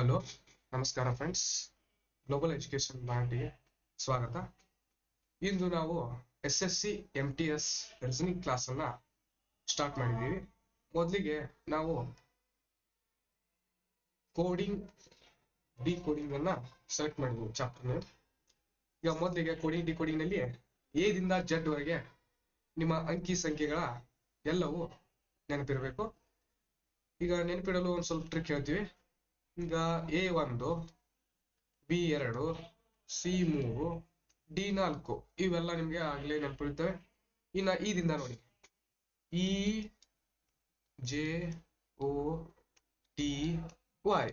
Hello, Namaskara friends. Global Education Banahatti. Swagata. Indu navu SSC MTS reasoning class anna start madidivi. Modlige navu coding decoding anna select madidivi chapter name. Iga modlige coding decoding nalli A dinda Z varage nimma anki sankhegala ellavu nenapirbeku. Iga nenapidalu ondu sölpa trick heltivi. A1, B2, C3, D4 ಇವೆಲ್ಲ ನಿಮಗೆ ಆಗಲೇ ನೆನಪಿರುತ್ತವೆ. ಇನ್ನ ಈ ದಿಂದ ನೋಡಿ E J O T Y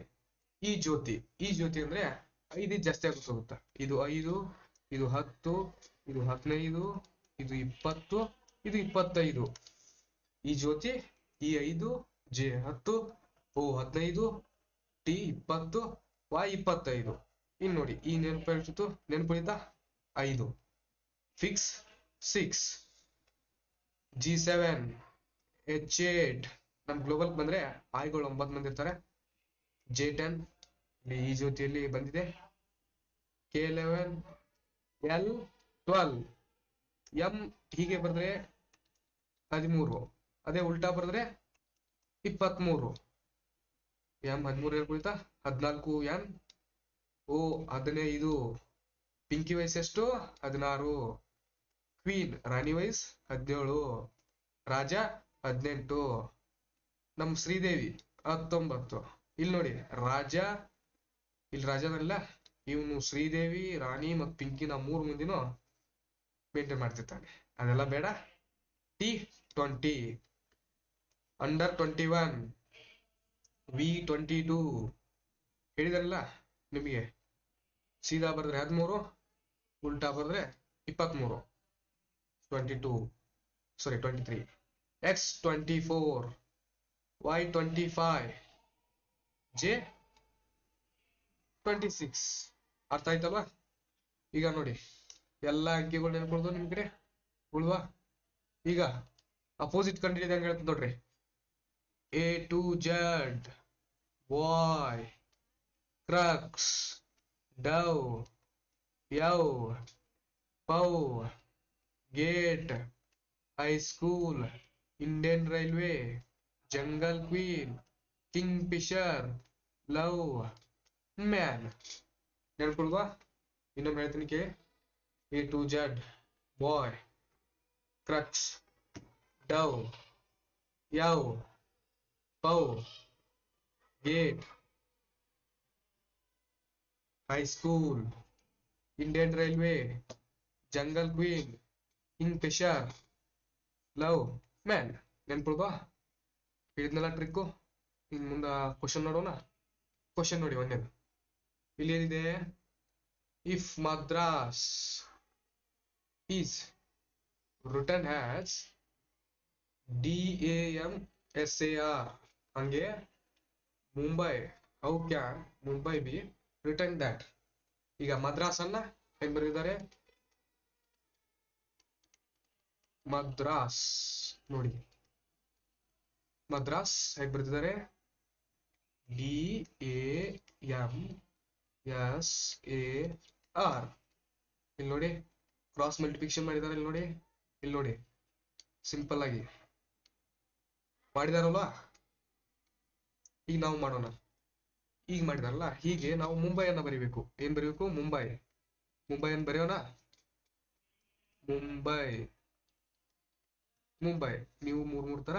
ಈ ಜ್ಯೋತಿ ಅಂದ್ರೆ 5 ಜಾಸ್ತಿ ಆಗುತ್ತೆ ಗೊತ್ತಾ. ಇದು 5, ಇದು 10, ಇದು 15, ಇದು 20, ಇದು 25. ಈ ಜ್ಯೋತಿ E 5, J 10, O 15, T 20, Y 25. ಇಲ್ಲಿ ನೋಡಿ ಈ ನೆನಪಿಡಿತ 5 ಫಿಕ್ಸ್ 6 G7 H8 ನಮ್ಮ ಗ್ಲೋಬಲ್ ಬಂದ್ರೆ ಆಯ್ಗಳು 9 ಬಂದಿರ್ತಾರೆ. J10 ಇಲ್ಲಿ ಈ ಜ್ಯೋತಿಯಲ್ಲಿ ಬಂದಿದೆ. K11 L12 M ಹೀಗೆ ಬಂದ್ರೆ 13, ಅದೇ ಉಲ್ಟಾ ಬರೆದ್ರೆ 23. M 13 ಹೇಳ್ಬಿಡ್ತಾ 14 M O 15 ಪಿಂಕಿ ವೈಸ್ ಎಷ್ಟು 16 ಕ್ವೀನ್ ರಾಣಿ ವೈಸ್ 17 ರಾಜ 18 ನಮ್ ಶ್ರೀದೇವಿ 19. ಇಲ್ಲಿ ನೋಡಿ ರಾಜನಲ್ಲ ಇವನು ಶ್ರೀದೇವಿ ರಾಣಿ ಮತ್ತು ಪಿಂಕಿನ 3 ಮುಂದಿನೂ ಮೇಂಟೈನ್ ಮಾಡ್ತಿರ್ತಾನೆ. ಅದೆಲ್ಲ ಬೇಡ. T20 ಅಂಡರ್ 21 V22 ಹೇಳಿದ್ರಲ್ಲ ನಿಮಗೆ ಸೀದಾ ಬರೆದ್ರೆ 13 ಉಲ್ಟಾ ಬರೆದ್ರೆ 23 23. X24 Y25 J26. ಅರ್ಥ ಆಯ್ತಲ್ವಾ? ಈಗ ನೋಡಿ ಎಲ್ಲ ಅಂಕಿಗಳು ನೆನಪುದು ನಿಮ್ಗೆ ಉಳ್ವಾ. ಈಗ ಅಪೋಸಿಟ್ ಕಂಡಿಡಿದ ಹೆಂಗೆ ಹೇಳ್ತದೆ ನೋಡ್ರಿ. A to Z Y crux dove yow pow gate high school Indian railway jungle queen kingfisher love man. ನೆನಪಿಡುವ ಇನ್ನೊಮ್ಮೆ ಹೇಳ್ತೀನಿ. A to Z boy crux dove yow pow gate high school Indian railway jungle queen kingfisher love man. ನೆನಪಿಡುತ್ತಾ ಇದನ್ನೆಲ್ಲ trick. ಇನ್ನು ಮುಂದೆ question ನೋಡೋಣ. Question ನೋಡಿ ಒಂದೇದು ಇಲ್ಲಿ ಏನಿದೆ. If Madras is written as DAMSAR ಹಂಗೆ Mumbai how can Mumbai be written that? ಈಗ ಮದ್ರಾಸ್ ಅನ್ನ ಹೆಂಗ್ ಬರೆದಿದ್ದಾರೆ ಮದ್ರಾಸ್ ನೋಡಿ. ಮದ್ರಾಸ್ ಹೆಂಗ್ ಬರೆದಿದ್ದಾರೆ DAMSAR. ಇಲ್ಲಿ ನೋಡಿ ಕ್ರಾಸ್ ಮಲ್ಟಿಪ್ಲಿಕೇಶನ್ ಮಾಡಿದ್ದಾರೆ. ಇಲ್ಲಿ ನೋಡಿ ಸಿಂಪಲ್ ಆಗಿ ಮಾಡಿದಾರಲ್ವಾ. ಈಗ ನಾವು ಮಾಡೋಣ. ಈಗ ಮಾಡಿದಾರಲ್ಲ ಹೀಗೆ ನಾವು ಮುಂಬೈಯನ್ನು ಬರೀಬೇಕು. ಏನ್ ಬರೀಬೇಕು ಮುಂಬೈಯನ್ನು ಬರೆಯೋಣ. ಮುಂಬೈ ನೀವು 3 ತರ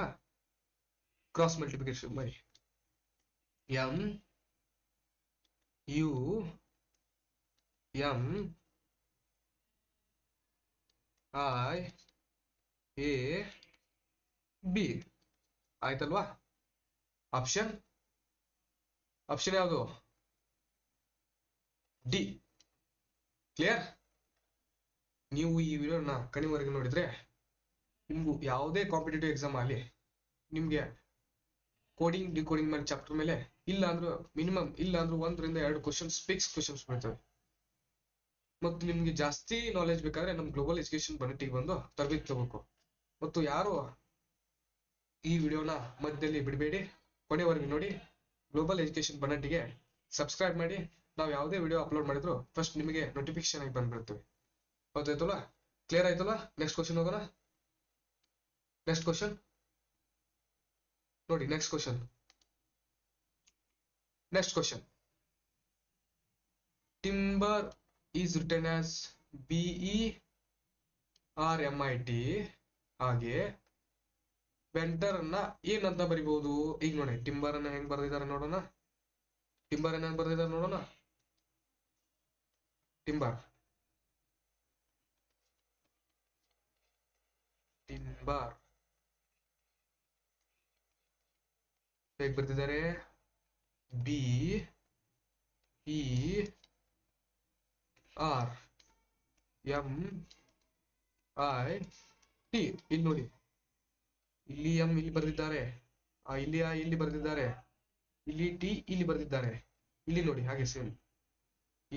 ಕ್ರಾಸ್ ಮಲ್ಟಿಪ್ಲಿಕೇಶನ್ ಮಾಡಿ. MUMIAB ಆಯ್ತಲ್ವಾ. ಆಪ್ಷನ್ ಯಾವುದು? ಡಿ. ಕ್ಲಿಯರ್? ನೀವು ಈ ವಿಡಿಯೋನ ಕಣಿವರೆಗೆ ನೋಡಿದ್ರೆ ನಿಮ್ಗೂ ಯಾವುದೇ ಕಾಂಪಿಟೇಟಿವ್ ಎಕ್ಸಾಮ್ ಆಗಲಿ ನಿಮ್ಗೆ ಕೋಡಿಂಗ್ ಡಿಕೋಡಿಂಗ್ ಮೇಲೆ ಚಾಪ್ಟರ್ ಮೇಲೆ ಇಲ್ಲಾಂದ್ರೂ ಮಿನಿಮಮ್ ಇಲ್ಲಾಂದ್ರೂ 1 ರಿಂದ 2 ಕ್ವಶನ್ಸ್ ಫಿಕ್ಸ್ ಕ್ವಶನ್ಸ್ ಬರ್ತವೆ. ಮತ್ತು ನಿಮ್ಗೆ ಜಾಸ್ತಿ ನಾಲೆಜ್ ಬೇಕಾದ್ರೆ ನಮ್ಮ ಗ್ಲೋಬಲ್ ಎಜುಕೇಶನ್ ಬನಹಟ್ಟಿಗೆ ಬಂದು ತರಬೇತಿ ತಗೋಬೇಕು. ಮತ್ತು ಯಾರು ಈ ವಿಡಿಯೋನ ಮಧ್ಯದಲ್ಲಿ ಬಿಡಬೇಡಿ, ಕೊನೆವರೆಗೂ ನೋಡಿ. ಗ್ಲೋಬಲ್ ಎಜುಕೇಶನ್ ಬನಹಟ್ಟಿಗೆ subscribe ಮಾಡಿ ನಾವು ಯಾವುದೇ ವಿಡಿಯೋ ಅಪ್ಲೋಡ್ ಮಾಡಿದ್ರು ಫಸ್ಟ್ ನಿಮಗೆ notification ಆಗಿ ಬಂದಿರುತ್ತೆ ಗೊತ್ತಾಯ್ತಲ್ಲ clear ಆಯ್ತಲ್ಲ next question ಹೋಗೋಣ next question ನೋಡಿ next question timber is written as b e r m I t ಹಾಗೆ Winter na ಏನಂತ ಬರಿಬಹುದು ಈಗ ನೋಡಿ timber ಅನ್ನು ಹೆಂಗ್ ಬರ್ತಿದ್ದಾರೆ ನೋಡೋಣ timber ಅನ್ನು ಹೆಂಗ್ ಬರ್ತಿದ್ದಾರೆ ನೋಡೋಣ timber ಹೇಗ್ ಬರ್ತಿದ್ದಾರೆ b e r m I t ಇಲ್ಲಿ ನೋಡಿ ಇಲ್ಲಿ m ಇಲ್ಲಿ ಬರ್ತಿದ್ದಾರೆ ಆ ಇಲ್ಲಿ a ಇಲ್ಲಿ ಬರ್ತಿದ್ದಾರೆ ಇಲ್ಲಿ t ಇಲ್ಲಿ ಬರ್ತಿದ್ದಾರೆ ಇಲ್ಲಿ ನೋಡಿ ಹಾಗೆ ಸೇಮ್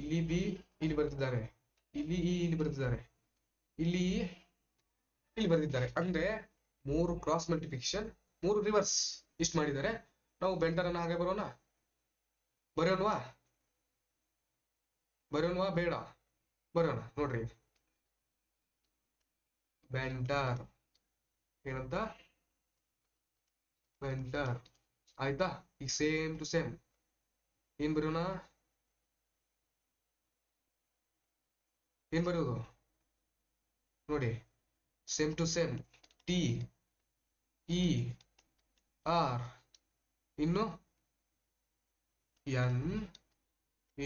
ಇಲ್ಲಿ b ಇಲ್ಲಿ ಬರ್ತಿದ್ದಾರೆ ಇಲ್ಲಿ e ಇಲ್ಲಿ ಬರ್ತಿದ್ದಾರೆ ಇಲ್ಲಿ e ಇಲ್ಲಿ ಬರ್ತಿದ್ದಾರೆ ಅಂದ್ರೆ ಮೂರು ಕ್ರಾಸ್ ಮಲ್ಟಿಪ್ಲಿಕೇಶನ್ ಮೂರು ರಿವರ್ಸ್ ಇಷ್ಟ ಮಾಡಿದ್ದಾರೆ ನಾವು ಬೆಂಟರ್ ಅನ್ನು ಹಾಗೆ ಬರೆಯೋಣವಾ ಬೇಡ ಬರೆಯೋಣ ನೋಡ್ರಿ ಬೆಂಟರ್ ಏನಂತ Vendor ಆಯ್ತಾ ಈ ಸೇಮ್ ಟು ಸೇಮ್ ಏನ್ ಬರೆಯೋಣ ಏನ್ ಬರೆಯೋದು ನೋಡಿ same to same T E R ಇನ್ನು ಎನ್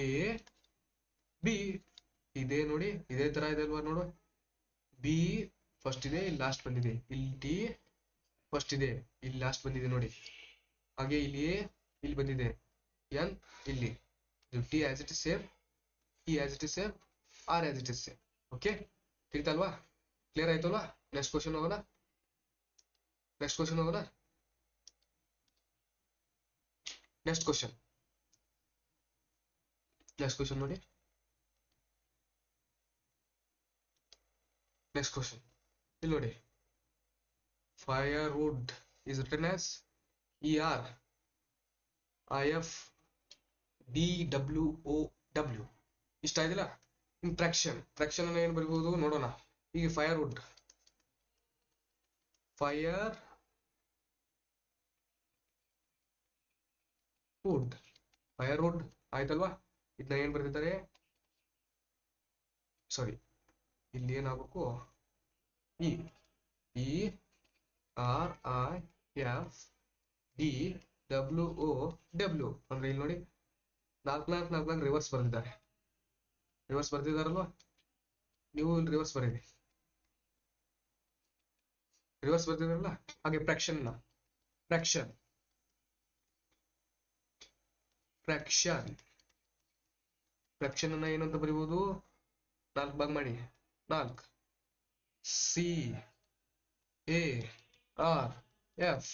ಎ ಬಿ ಇದೆ ನೋಡಿ ಇದೇ ತರ ಇದೆ ಅಲ್ವಾ ನೋಡು ಬಿ ಫಸ್ಟ್ ಇದೆ ಇಲ್ಲಿ ಲಾಸ್ಟ್ ಬಂದಿದೆ ಇಲ್ಲಿ ಟಿ ಫಸ್ಟ್ ಇದೆ ಇಲ್ಲಿ ಲಾಸ್ಟ್ ಬಂದಿದೆ ನೋಡಿ ಹಾಗೆ ಇಲ್ಲಿ ಇಲ್ಲಿ ಬಂದಿದೆ n ಇಲ್ಲಿ t as it is same e as it is same r as it is same okay ತಿಳಿತಾ ಅಲ್ವಾ ಕ್ಲಿಯರ್ ಆಯ್ತು ಅಲ್ವಾ ನೆಕ್ಸ್ಟ್ ಕ್ವೆಶ್ಚನ್ ಹೋಗೋಣ ನೆಕ್ಸ್ಟ್ ಕ್ವೆಶ್ಚನ್ ನೋಡಿ ನೆಕ್ಸ್ಟ್ ಕ್ವೆಶ್ಚನ್ ಇಲ್ಲಿ ನೋಡಿ Firewood is written as E R I F D W O W. इष्ट आय दिला इन traction अने एन बरिबहुदु नोडोण हीगे firewood आयतल्वा इदन्न एन बरेदिद्दारे सॉरी इल्लि एन आगबेकु E E R I F D W O W ಅಂದ್ರೆ ಇಲ್ಲಿ ನೋಡಿ 4 ರಿವರ್ಸ್ ಬರ್ತಿದ್ದಾರೆ ನೀವು ಇಲ್ಲಿ ರಿವರ್ಸ್ ಬರೆಯಿರಿ ರಿವರ್ಸ್ ಬರ್ತಿದಾರಲ್ಲ ಹಾಗೆ ಫ್ರಾಕ್ಷನ್ ಅನ್ನು ಏನಂತ ಬರೀಬಹುದು 4 ಭಾಗ ಮಾಡಿ 4 C A R F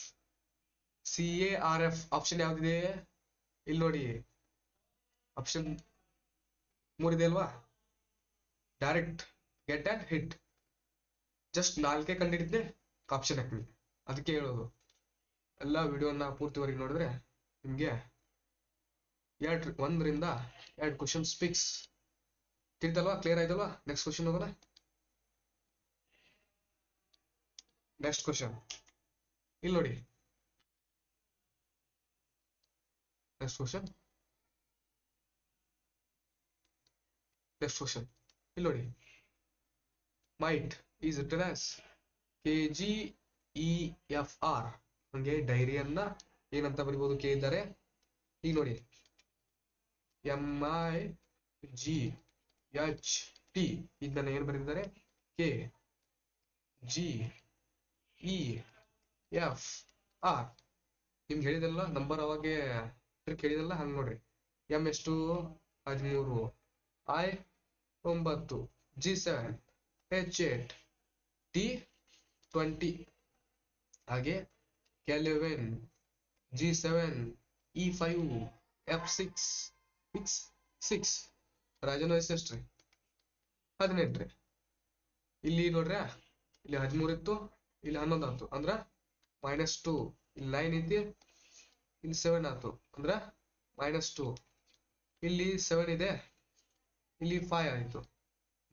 C A R F option ಯಾವ್ದಿದೆ ಇಲ್ಲಿ ನೋಡಿ option 3 ಇದೆ ಅಲ್ವಾ direct get and hit just 4 ಕಂಡಿಡಿದ್ದೆ ಆಪ್ಷನ್ ಹಾಕ್ಬಿಡಿ ಅದಕ್ಕೆ ಹೇಳೋದು ಎಲ್ಲ ವಿಡಿಯೋನ ಪೂರ್ತಿವರೆಗೆ ನೋಡಿದ್ರೆ ನಿಮಗೆ 1 ರಿಂದ 2 ಕ್ವೆಶ್ಚನ್ಸ್ ಫಿಕ್ಸ್ ತಿಳಿತಲ್ವಾ ಕ್ಲಿಯರ್ ಆಯ್ತಲ್ವಾ ನೆಕ್ಸ್ಟ್ ಕ್ವೆಶ್ಚನ್ ಹೋಗೋಣ Next question. Illodi. Next question. Illodi. Might is written as KGEFR. Hange diary anna yen anta baribodu K idare. Ee nodi. MIGHT idanna yen baridare K G E F R ನಿಮಗೆ ಹೇಳಿದಲ್ಲ number ಅವಾಗೆ trick ಹೇಳಿದಲ್ಲ ಹಾಗೆ ನೋಡಿ M ಎಷ್ಟು 13 I 9 G 7 H 8 T 20 ಹಾಗೆ K 11 G 7 E 5 F 6 ರಾಜನ ವಯಸ್ಸು ಎಷ್ಟು 18 ಇಲ್ಲಿ ನೋಡ್ರಾ ಇಲ್ಲಿ 13 ಇತ್ತು ಇಲ್ಲಿ 11 ಆಯ್ತು ಅಂದ್ರೆ -2 ಇಲ್ಲಿ 9 ಇದೆ ಇಲ್ಲಿ 7 ಆಯ್ತು ಅಂದ್ರೆ -2 ಇಲ್ಲಿ 7 ಇದೆ, ಇಲ್ಲಿ 5 ಆಯಿತು,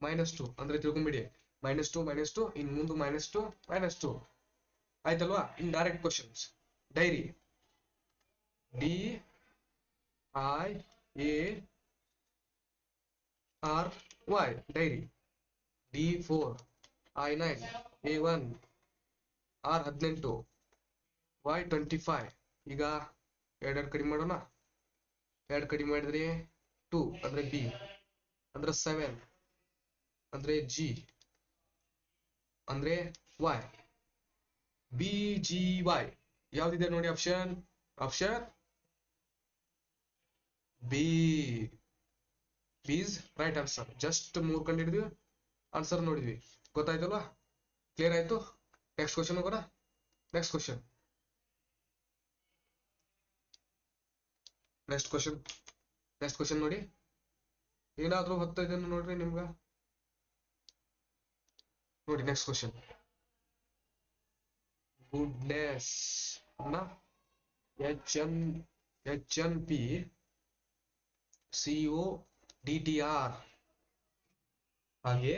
-2 ಅಂದ್ರೆ ತಿಳ್ಕೊಂಬಿಡಿ, -2 ಇನ್ ಮುಂದೆ -2 ಆಯ್ತಲ್ವಾ. ಇನ್ direct questions diary DIARY diary D4 I9 A1 R18 Y25. ಈಗ ಎರಡು ಕಡಿಮೆ ಮಾಡೋಣ, ಎರಡು ಕಡಿಮೆ ಮಾಡಿದ್ರೆ 2 ಅಂದ್ರೆ B, ಅಂದ್ರೆ 7 ಅಂದ್ರೆ G, ಅಂದ್ರೆ Y. BGY ಯಾವ್ದಿದೆ ನೋಡಿ ಆಪ್ಷನ್, B is right answer. Just 3 ಕಂಡಿಡಿದ್ವಿ, ಆನ್ಸರ್ ನೋಡಿದ್ವಿ, ಗೊತ್ತಾಯ್ತಲ್ವಾ, ಕ್ಲಿಯರ್ ಆಯ್ತು. ನೆಕ್ಸ್ಟ್ ಕ್ವೆಶ್ಚನ್ ಹೋಗೋಣ. ನೆಕ್ಸ್ಟ್ ಕ್ವೆಶ್ಚನ್ ನೆಕ್ಸ್ಟ್ ಕ್ವೆಶ್ಚನ್ ನೋಡಿ, ಏನಾದ್ರೂ ಹೊತ್ತ ಇದನ್ನು ನೋಡ್ರಿ ನಿಮ್ಗ ನೋಡಿ. ನೆಕ್ಸ್ಟ್ ಕ್ವೆಶ್ಚನ್ ಗುಡ್ನೆಸ್ ಅನ್ನ HNP CODTR ಹಾಗೆ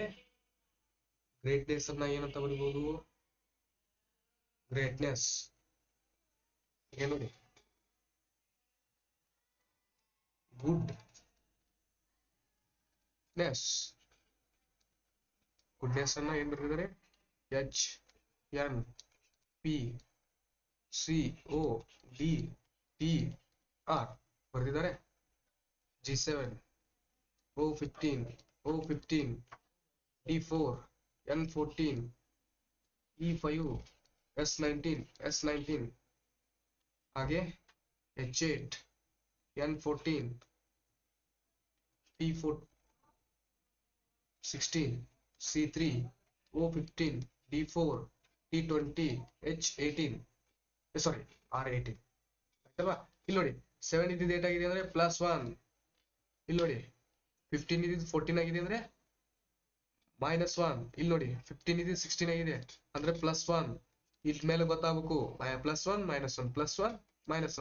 ಗ್ರೇಟ್ನೆಸ್ ಅನ್ನ ಏನಂತ ಬರಿಬಹುದು, ಗ್ರೇಟ್ನೆಸ್ ಏನು ನೋಡಿ ಗುಡ್ನೆಸ್ ಅನ್ನ ಏನ್ ಬರೆದಿದ್ದಾರೆ HNP CODTR ಬರೆದಿದ್ದಾರೆ. G7 O15 D4 N14 E5 S19 ಹಾಗೆ H8 N14 P4 16 C3 O15 D4 T20 H18 sorry R18 ಆಯ್ತಲ್ವಾ. ಇಲ್ಲಿ ನೋಡಿ 7 ಇದ್ದಿದ್ದು 8 ಆಗಿದೆ ಅಂದ್ರೆ +1, ಇಲ್ಲಿ ನೋಡಿ 15 ಇದ್ದಿದ್ದು 14 ಆಗಿದೆ ಅಂದ್ರೆ -1, ಇಲ್ಲಿ ನೋಡಿ 15 ಇದ್ದಿದ್ದು 16 ಆಗಿದೆ ಅಂದ್ರೆ +1. ಇದ್ರ ಮೇಲೆ ಗೊತ್ತಾಗಬೇಕು +1 -1 +1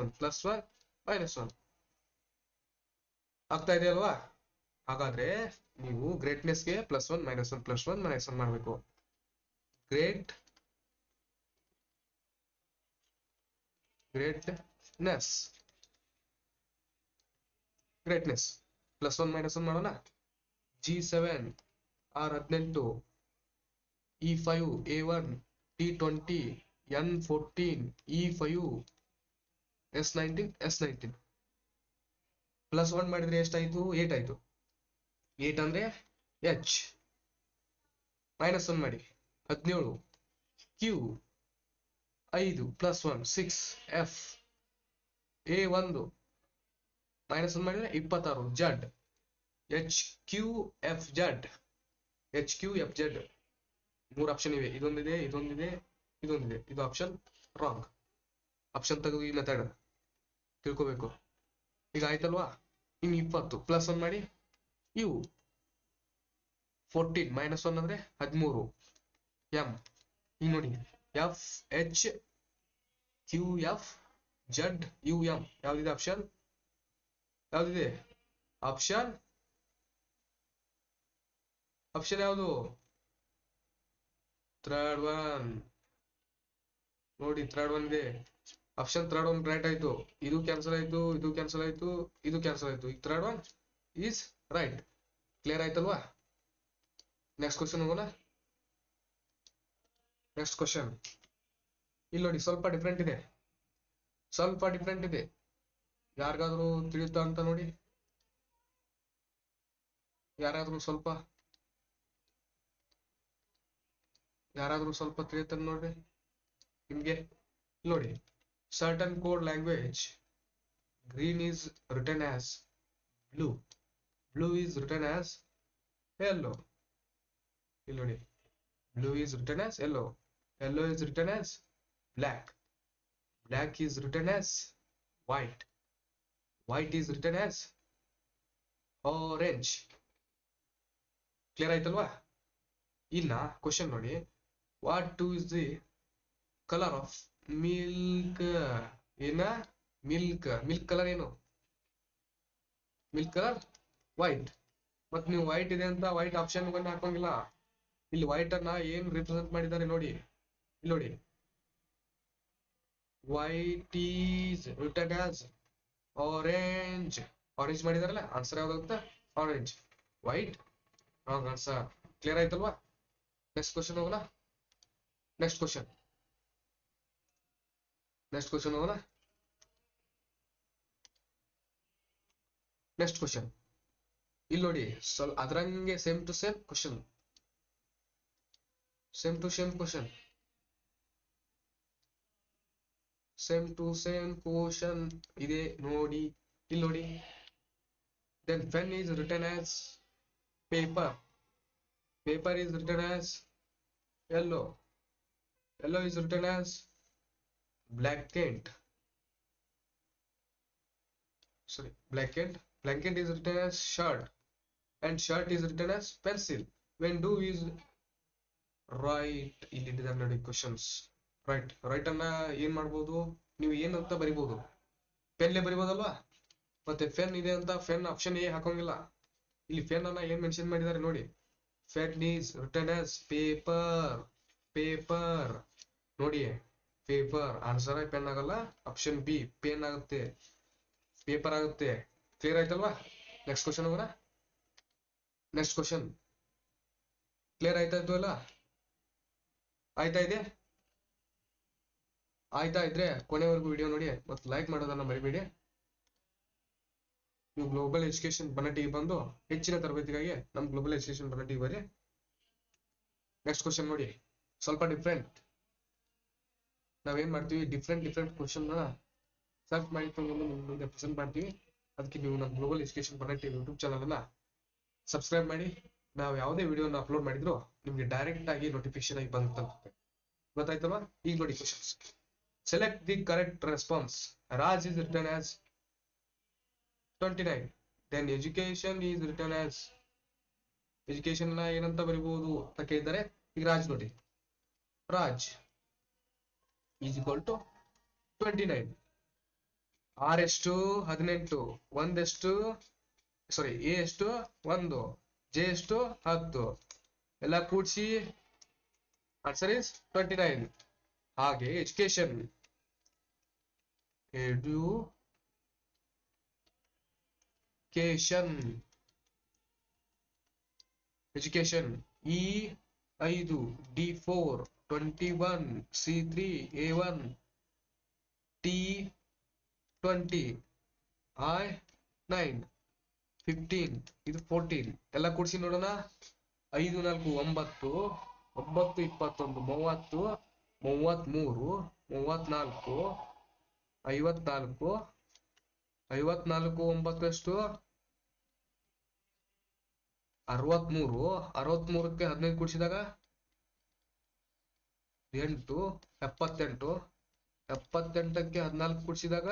-1 +1 -1 ಆಗ್ತಾ ಇದೆ ಅಲ್ವಾ. ಹಾಗಾದ್ರೆ ನೀವು ಗ್ರೇಟ್ನೆಸ್ ಗೆ +1 -1 +1 -1 ಮಾಡಬೇಕು. ಗ್ರೇಟ್ನೆಸ್ +1 -1 ಮಾಡೋಣ. G7 R18 E5 A1 T20 N14 E5 S19 +1 ಮಾಡಿದ್ರೆ ಎಷ್ಟಾಯ್ತು, 8 ಆಯ್ತು. 8 ಅಂದ್ರೆ H, -1 ಮಾಡಿ 17 Q 5 +1 6 F A1 -1 ಮಾಡಿದ್ರೆ 26 Z HQFZ 3 ಆಪ್ಷನ್ ಇವೆ, ಇದೊಂದಿದೆ ಇದೊಂದಿದೆ. ಇದು ಆಪ್ಷನ್ ರಾಂಗ್, ಆಪ್ಷನ್ ತೆಗೆದು ಈ ಮೆಥಡ್ ತಿಳ್ಕೋಬೇಕು. ಈಗ ಆಯ್ತಲ್ವಾ. ಇನ್ನು 20 +1 ಮಾಡಿ U 14 -1 ಅಂದ್ರೆ 13 M. ಈಗ ನೋಡಿ FHQFZUM ಯಾವ್ದಿದೆ ಆಪ್ಷನ್, ಯಾವ್ದು ಥರ್ಡ್ ಒನ್ ಇದೆ ಆಪ್ಷನ್. ಥರ್ಡ್ ಒನ್ ರೈಟ್ ಆಯ್ತು, ಇದು ಕ್ಯಾನ್ಸಲ್ ಆಯ್ತು, ಇದು ಕ್ಯಾನ್ಸಲ್ ಆಯ್ತು, ಇದು ಕ್ಯಾನ್ಸಲ್ ಆಯ್ತು. ಈಗ third one is right. Clear ಆಯ್ತಲ್ವಾ. ನೆಕ್ಸ್ಟ್ ಕ್ವೆಶ್ಚನ್ ಹೋಗೋಣ. ನೆಕ್ಸ್ಟ್ ಕ್ವೆಶ್ಚನ್ ಇಲ್ಲಿ ನೋಡಿ ಸ್ವಲ್ಪ ಡಿಫ್ರೆಂಟ್ ಇದೆ, ಯಾರಿಗಾದ್ರೂ ತಿಳಿಯುತ್ತಾ ಅಂತ ನೋಡಿ, ಯಾರಾದ್ರೂ ಸ್ವಲ್ಪ ತಿಳಿಯುತ್ತಾ ನೋಡ್ರಿ ನಿಮ್ಗೆ. ನೋಡಿ certain code language green is written as blue, blue is written as yellow. ಇಲ್ಲಿ ನೋಡಿ blue is written as yellow, yellow is written as black, black is written as white, white is written as orange. Clear ಆಯ್ತಲ್ವಾ. ಇನ್ನ question ನೋಡಿ, what is the color of milk? ಏನ milk color ಏನು, will color white. But you white is the white option. Will white or not represent white is written as orange. Orange answer orange. White. Wrong answer. Clear? Next question. Next question. Next question over. Next question. Illodi. So adrange same to same question. Same to same question. Same to same question. Ide nodi. Illodi. Then pen is written as paper. Paper is written as yellow. Yellow is written as blanket. Sorry, blanket. Blanket is written as shirt, and shirt is written as pencil. When do is right? Illi the questions. Right. Right anna yen madabodu. Nivu yen anta baribodu. Pen le baribodalva. Matte pen ide anta pen option A hakongilla. Illi pen anna yen mention madidare nodi. Pen is written as paper. Paper. Nodi. Paper. Answer pen agalla. Option B. Pen agutte. Paper agutte. Clear aitalva? Next question over. Next question. Clear aitaitu alla? Aita ide? Aita idre konevaregu video nodi matte like madodanna maribedi. New Global Education Banahatti bandu ಹೆಚ್ಚಿನ ತರಬೇತಿಗಾಗಿ ನಮ್ಮ Global Education Banahatti ಬರಿ. Next question nodi. ಸ್ವಲ್ಪ different. ನಾವು ಏನು ಮಾಡ್ತೀವಿ different different question ನ search ಮಾಡ್ಕೊಂಡು ಮುಂದೆ ಪ್ರೆಸೆಂಟ್ ಮಾಡ್ತೀವಿ. ಅದಕ್ಕೆ ನೀವು ನಮ್ಮ Global Education Banahatti YouTube channel ಅನ್ನು ಸಬ್ಸ್ಕ್ರೈಬ್ ಮಾಡಿ. ನಾವು ಯಾವುದೇ ವಿಡಿಯೋನ ಅಪ್ಲೋಡ್ ಮಾಡಿದ್ರು ನಿಮಗೆ ಡೈರೆಕ್ಟ್ ಆಗಿ ನೋಟಿಫಿಕೇಶನ್ ಆಗಿ ಬರುತ್ತೆ. ಗೊತ್ತಾಯ್ತಲ್ವಾ? ಈಗ ನೋಡಿ questions. Select the correct response. Raj is written as 29. Then education is written as education ನ ಏನಂತ ಬರೆಯಬಹುದು ಅಂತ ಕೇಳಿದರೆ ಈಗ ರಾಜ್ ನೋಡಿ. Raj is equal to 29. R is to 18, 1 is to sorry, A is to 1, J is to 10. Ella koodsi answer is 29. Hage education. Education. Education. E 5, D4, 21, C3, A1, T 20, I 9, 15, ಇದು 14. ಎಲ್ಲ ಕೂಡಿಸಿ ನೋಡೋಣ. 5 4 9 9 21 30 33 34 54 54 9 ಎಷ್ಟು 63 63 ಕ್ಕೆ 15 ಕೂಡಿಸಿದಾಗ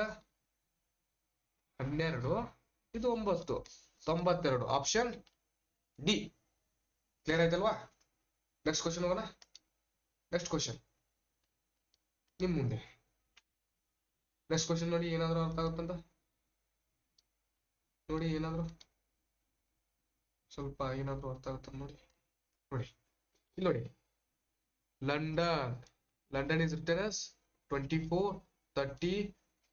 8 78 78 ಕ್ಕೆ 14 ಕೂಡಿಸಿದಾಗ 12 ಇದು 9 92 ಆಪ್ಷನ್ ಡಿ. ಕ್ಲಿಯರ್ ಆಯ್ತಲ್ವಾ? Next question ಹೋಗೋಣ. ನೆಕ್ಸ್ಟ್ ಕ್ವೆಶ್ಚನ್ ನಿಮ್ಮ ಮುಂದೆ. ನೆಕ್ಸ್ಟ್ ಕ್ವೆಶ್ಚನ್ ನೋಡಿ ಏನಾದರೂ ಅರ್ಥ ಆಗುತ್ತಂತ ನೋಡಿ. ಏನಾದರೂ ಸ್ವಲ್ಪ ಏನಾದರೂ ಅರ್ಥ ಆಗುತ್ತ ನೋಡಿ. ನೋಡಿ ಇಲ್ಲಿ ನೋಡಿ. London. London is written as 24 30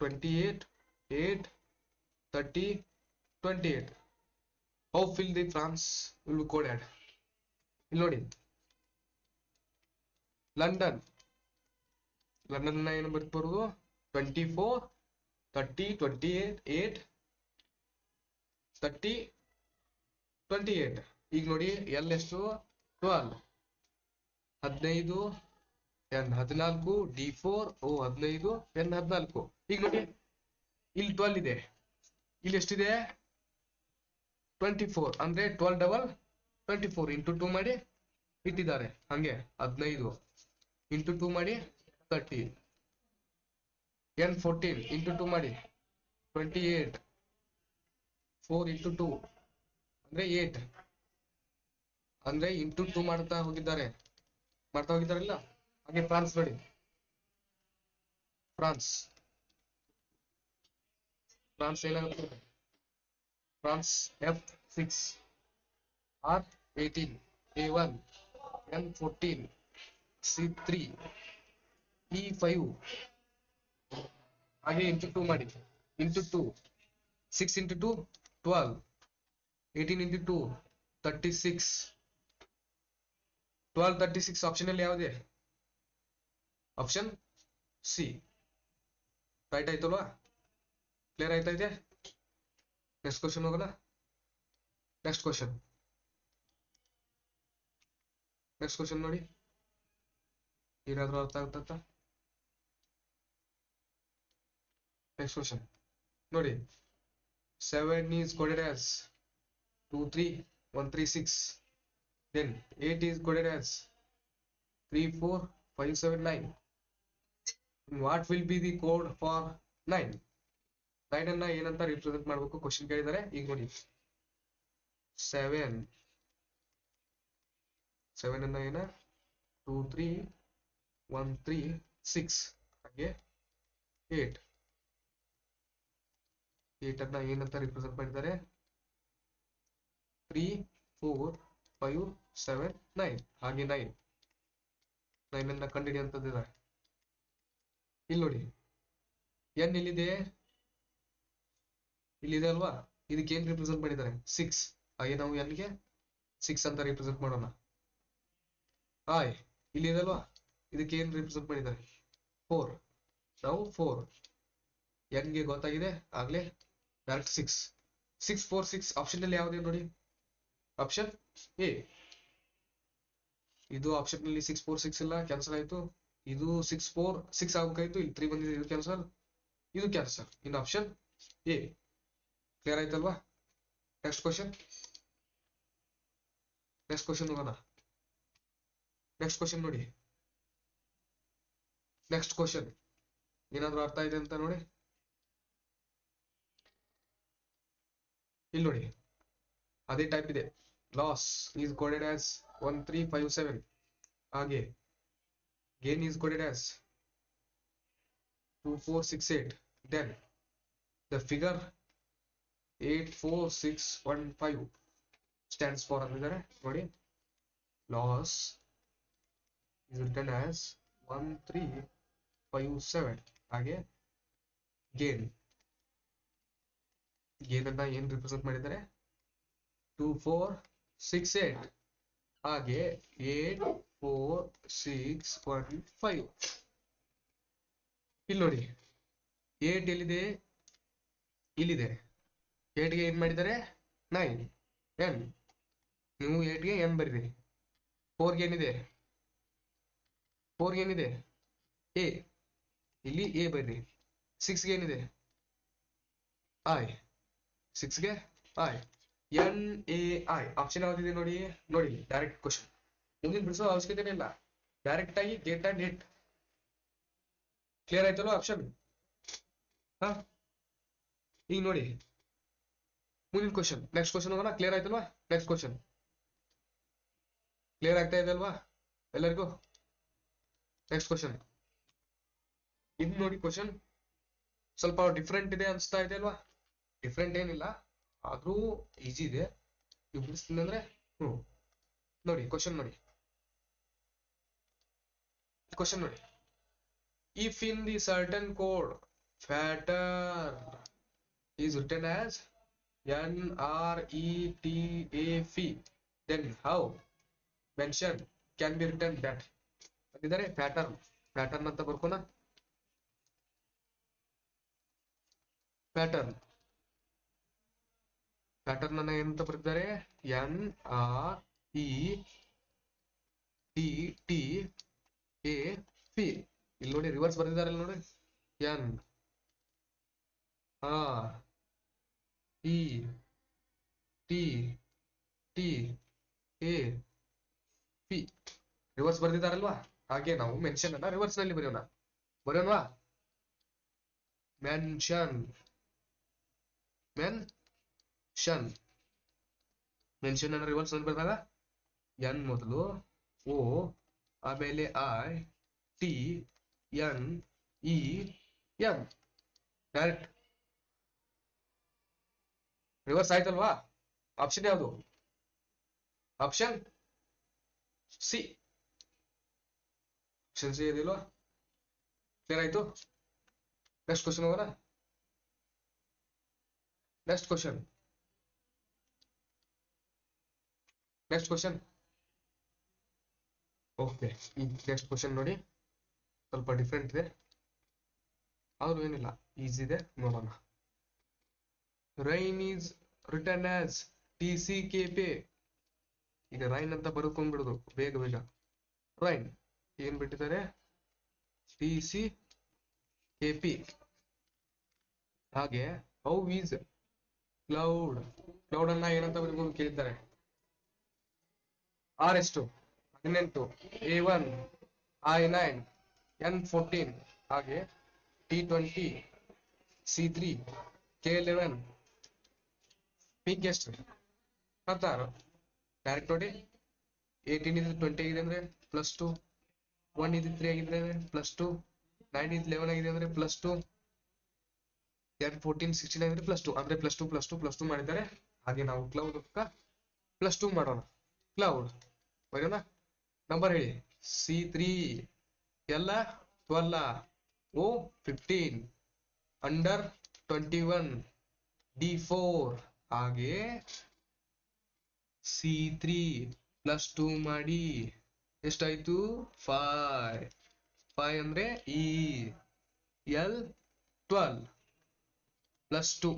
28 8 30 28. How fill the France will be coded? Loading London. London number 24 30 28 8 30 28. Ignore L is to 12 15 and 14 D4 O 15 and 14. Ignore Il 12 there. ಇಲ್ಲಿ ಎಷ್ಟಿದೆ 24 ಅಂದ್ರೆ 12 ಡಬಲ್ 24 into 2 ಮಾಡಿ ಇಟ್ಟಿದ್ದಾರೆ. ಹಾಗೆ 15 into 2 ಮಾಡಿ 30 n 14 into 2 ಮಾಡಿ 28 4 into 2 ಅಂದ್ರೆ 8 ಅಂದ್ರೆ into 2 ಮಾಡ್ತಾ ಹೋಗಿದ್ದಾರೆ ಇಲ್ಲ. ಹಾಗೆ ಫ್ರಾನ್ಸ್ ನೋಡಿ. ಫ್ರಾನ್ಸ್ ಏನಾಗುತ್ತೆ France F6, R18, A1, N14, C3, E5, again into 2 money, into 2, 6 into 2, 12, 18 into 2, 36, 12, 36 optional there. Option C. Right aitolva? Clear aitha? Next question hogala. Next question. Next question nodi. Next question. Nodi. 7 is coded as 2, 3, 1, 3, 6. Then 8 is coded as 3, 4, 5, 7, 9. What will be the code for 9? 9 and 9 and represent madbeko question kelidare eeg nodi 7 7 and 9 2 3 1 3 6 hage 8 8 and 9 and represent madidare 3 4 5 7 9 hage 9 9 and continue anta idare illodi n illide illide alva idikke en represent madidare 6 hage navu n ಗೆ 6 ಅಂತ represent ಮಾಡೋಣ ಆಯ್ ಇಲ್ಲಿದೆ ಅಲ್ವಾ ಇದಕ್ಕೆ ಏನು represent ಮಾಡಿದ್ದಾರೆ 4 ನಾವು 4 n ಗೆ ಗೊತ್ತಾಗಿದೆ ಆಗಲೇ direct 6 646 ಆಪ್ಷನ್ ಅಲ್ಲಿ ಯಾವುದು ನೋಡಿ ಆಪ್ಷನ್ ಎ ಇದು ಆಪ್ಷನ್ ಅಲ್ಲಿ 646 ಇಲ್ಲ ಕ್ಯಾನ್ಸಲ್ ಆಯ್ತು ಇದು 646 ಆಗಬೇಕಾಯಿತು ಇಲ್ಲಿ 3 ಬಂದಿದೆ ಇದು cancel in option A clear ಆಯ್ತು ಅಲ್ವಾ ನೆಕ್ಸ್ಟ್ ಕ್ವೆಶ್ಚನ್ ಹೋಗೋಣ Next question ನೋಡಿ Next question ಏನಾದರೂ ಅರ್ಥ ಆಯ್ತಾ ಅಂತ ನೋಡಿ ಇಲ್ಲಿ ನೋಡಿ ಅದೇ ಟೈಪ್ ಇದೆ loss is coded as 1357 ಹಾಗೆ gain is coded as 2468 then the figure 84615 stands for ಅಂದ್ರೆ ನೋಡಿ loss is written as 1357 again gain and n represent madidare 2468 again 84615 illi nodi 8 elide illide 8 ಗೆ ಏನು ಮಾಡಿದ್ದಾರೆ 9 n ನೀವು 8 ಗೆ n ಬರೆದಿರಿ 4 ಗೆ ಏನಿದೆ 4 ಗೆ ಏನಿದೆ a ಇಲ್ಲಿ a ಬರೆಯಿರಿ 6 ಗೆ ಏನಿದೆ i 6 ಗೆ i n a i option ಯಾವುದು ಇದೆ ನೋಡಿ ನೋಡಿ ಡೈರೆಕ್ಟ್ ಕ್ವೆಶ್ಚನ್ ಮುಂದಿನ ಬಿಡಿಸೋ ಅವಶ್ಯಕತೆ ಇಲ್ಲ ಡೈರೆಕ್ಟ್ ಆಗಿ get and hit ಕ್ಲಿಯರ್ ಆಯ್ತಲ್ಲ ಆಪ್ಷನ್ ಹಾ ಈಗ ನೋಡಿ ಮುಂದಿನ ಕ್ವೆಶ್ಚನ್ ನೆಕ್ಸ್ಟ್ ಕ್ವೆಶ್ಚನ್ ಹೋಗೋಣ ಕ್ಲಿಯರ್ ಆಯ್ತಲ್ವಾ ನೆಕ್ಸ್ಟ್ ಕ್ವೆಶ್ಚನ್ ಕ್ಲಿಯರ್ ಆಗ್ತಾ ಇದೆ ಅಲ್ವಾ ಎಲ್ಲರಿಗೂ Next question. In nodi question. Salpa different ide ansta ide alva. Different en illa. Adru easy ide. Ibidistine andre nodi question nodi. Question nodi. If in the certain code fatter is written as NRETAF then how mention can be written that ಇದರೇ pattern ಅಂತ ಬರ್ಕೋಣ pattern ಅನ್ನು ಏನಂತ ಬರೆದಿದ್ದಾರೆ NRETTAP ಇಲ್ಲಿ ನೋಡಿ reverse ಬರೆದಿದ್ದಾರೆ ಇಲ್ಲಿ ನೋಡಿ NRETTAP ರಿವರ್ಸ್ ಬರೆದಿದ್ದಾರಲ್ವಾ ಹಾಗೆ ನಾವು ಮೆನ್ಷನ್ ಅನ್ನ ರಿವರ್ಸ್ ನಲ್ಲಿ ಬರೆಯೋಣ ಮೆನ್ಷನ್ ಅನ್ನ ರಿವರ್ಸ್ ನಲ್ಲಿ ಬರೆದಾಗ ಎನ್ ಮೊದಲು ಓ ಆಮೇಲೆ I T N E M direct reverse ಆಯ್ತಲ್ವಾ? ಆಪ್ಷನ್ ಯಾವುದು? Option C. ಆಪ್ಷನ್ ಸಿ ಇದಿಲ್ವಾ? ಕ್ಲಿಯರ್ ಆಯ್ತು. ನೆಕ್ಸ್ಟ್ ಕ್ವಶನ್ ಹೋಗೋಣ. Next question okay. ಈ ನೆಕ್ಸ್ಟ್ ಕ್ವಶನ್ ನೋಡಿ, ಸ್ವಲ್ಪ ಡಿಫ್ರೆಂಟ್ ಇದೆ, ಆದ್ರೂ ಏನಿಲ್ಲ, ಈಸಿ ಇದೆ, ನೋಡೋಣ. Rain is return as T C K P. ಈಗ ರೈನ್ ಅಂತ ಬರ್ಕೊಂಡ್ಬಿಡುದು ಬೇಗ ಬೇಗ. ರೈನ್ ಏನ್ ಬಿಟ್ಟಿದ್ದಾರೆ? T C K P. ಹಾಗೆ ಹೌ ಈಸ್ ಕ್ಲೌಡ್, ಕ್ಲೌಡ್ ಅನ್ನ ಏನಂತ ಬರ್ಕೊಂಡು ಕೇಳಿದ್ದಾರೆ? ಆರ್ ಎಷ್ಟು? 18. A1, I9, N14, ಹಾಗೆ T20, C3, K11, ಪಿಗೆಸ್ಟ್ 16. ಡೈರೆಕ್ಟ್ ನೋಡಿ, 18 ಇದು 20 ಆಗಿದೆ ಅಂದ್ರೆ +2, 1 ಇದು 3 ಆಗಿದೆ ಅಂದ್ರೆ +2, 9 ಇದು 11 ಆಗಿದೆ ಅಂದ್ರೆ +2, N14 16 ಆಗಿದೆ +2, ಅಂದ್ರೆ +2 ಮಾಡಿದ್ದಾರೆ. ಹಾಗೆ ನಾವು ಕ್ಲೌಡ್ +2 ಮಾಡೋಣ. ಕ್ಲೌಡ್ ಬರೋಣ, ನಂಬರ್ ಹೇಳಿ. C3, L12, O15, under 21, D4. ಹಾಗೆ C3 +2 ಮಾಡಿ ಎಷ್ಟಾಯ್ತು? 5 ಅಂದ್ರೆ E. L12 +2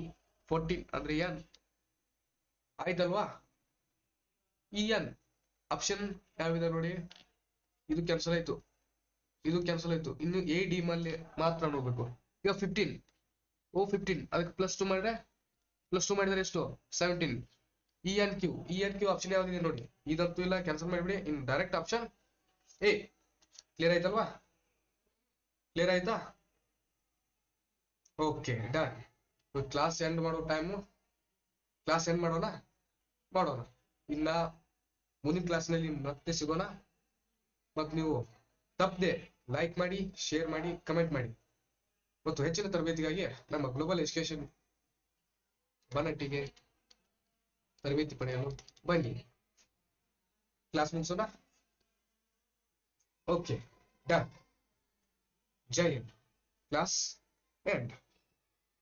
14 ಅಂದ್ರೆ N. ಆಯ್ತಲ್ವಾ? ಈ N ಆಪ್ಷನ್ ಯಾವಿದೆ ನೋಡಿ, ಇದು ಕ್ಯಾನ್ಸಲ್ ಆಯ್ತು, ಇದು ಕ್ಯಾನ್ಸಲ್ ಆಯ್ತು. ಇನ್ನು ಎ ಡಿ ಮೇಲೆ ಮಾತ್ರ ನೋಡ್ಬೇಕು. ಈಗ 15, O15, ಅದಕ್ಕೆ +2 ಮಾಡಿದ್ರೆ, +2 ಮಾಡಿದ್ರೆ ಎಷ್ಟು? 17. ಇ ಎನ್ ಕ್ಯೂ ಆಪ್ಷನ್ ಯಾವ್ದಿದೆ ನೋಡಿ, ಇದಂತೂ ಇಲ್ಲ, ಕ್ಯಾನ್ಸಲ್ ಮಾಡಿಬಿಡಿ. Indirect option A. Clear ಆಯ್ತಲ್ವಾ? ಕ್ಲಿಯರ್ ಆಯ್ತಾ? Okay, done. ಕ್ಲಾಸ್ ಎಂಡ್ ಮಾಡೋ ಟೈಮು, ಕ್ಲಾಸ್ ಎಂಡ್ ಮಾಡೋಣ. ಇಲ್ಲ ಮುಂದಿನ ಕ್ಲಾಸ್ನಲ್ಲಿ ಮತ್ತೆ ಸಿಗೋಣ. ಮತ್ತು ನೀವು ತಪ್ಪದೆ ಲೈಕ್ ಮಾಡಿ, ಶೇರ್ ಮಾಡಿ, ಕಮೆಂಟ್ ಮಾಡಿ. ಮತ್ತು ಹೆಚ್ಚಿನ ತರಬೇತಿಗಾಗಿ ನಮ್ಮ ಗ್ಲೋಬಲ್ ಎಜುಕೇಶನ್ ಬನಹಟ್ಟಿಗೆ ತರಬೇತಿ ಪಡೆಯಲು ಬನ್ನಿ. ಕ್ಲಾಸ್ ಮುಗಿಸೋಣ. Okay, done. ಜೈ ಹಿಂದ್. Class end.